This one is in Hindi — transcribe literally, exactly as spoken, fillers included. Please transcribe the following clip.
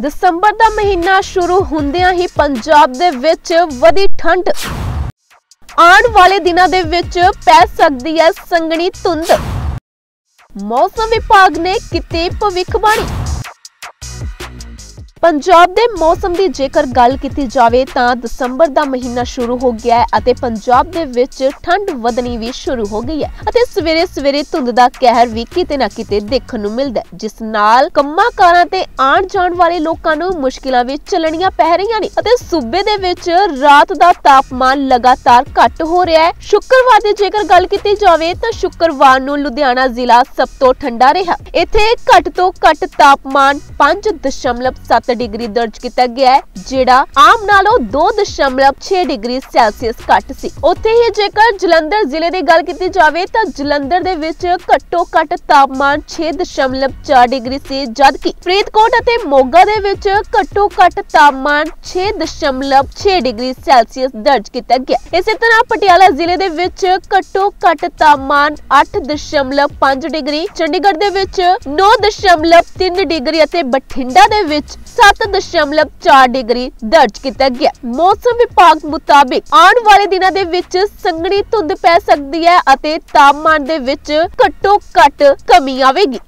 ਦਸੰਬਰ ਦਾ ਮਹੀਨਾ ਸ਼ੁਰੂ ਹੁੰਦਿਆਂ ਹੀ ਪੰਜਾਬ ਦੇ ਵਿੱਚ ਵਧੀ ਠੰਡ। ਆਉਣ ਵਾਲੇ ਦਿਨਾਂ ਦੇ ਵਿੱਚ ਪੈ ਸਕਦੀ ਹੈ ਸੰਘਣੀ ਧੁੰਦ। मौसम विभाग ने ਕੀਤੀ ਭਵਿੱਖਬਾਣੀ। पंजाब के मौसम की जेकर गल की जाए तो दसंबर का महीना शुरू हो गया है अते पंजाब दे विच ठंड वधनी भी शुरू हो गई है अते सवेरे सवेरे धुंद का कहर भी किते ना किते देखण नूं मिलदा है, जिस नाल कम्माकारां ते आण जाण वाले लोकां नूं मुश्किलां विच चलणियां पै रहियां ने अते सूबे दे विच रात दा तापमान लगातार घट हो रहा है। शुक्रवार की जेकर गल की जाए तो शुक्रवार नूं लुधियाना जिला सब तो ठंडा रहा। इत्थे घट तो घट तापमान पांच दशमलव सत्त डिग्री दर्ज किया गया है, जेड़ा आम नालों दो दशमलव छे डिग्री सैल्सियस घट सी। उत्थे ही जेकर जलंधर जिले की गल की जाए तो जलंधर दे विच घट्टो घट तापमान छे दशमलव चार डिग्री सी, जबकि फरीदकोट अते मोगा दे विच घट्टो घट तापमान छे दशमलव छे डिग्री सैल्सियस दर्ज किया गया। इसी तरह पटियाला जिले दे विच घट्टो घट तापमान अठ दशमलव पांच डिग्री, चंडीगढ़ दे विच नौ दशमलव तीन डिग्री अते बठिंडा दे विच सात दशमलव चार डिग्री दर्ज किया गया। मौसम विभाग मुताबिक आने वाले दिनों दे विच संघनी धुंद पै सकती है अते तापमान दे विच घट्टो घट कमी आवेगी।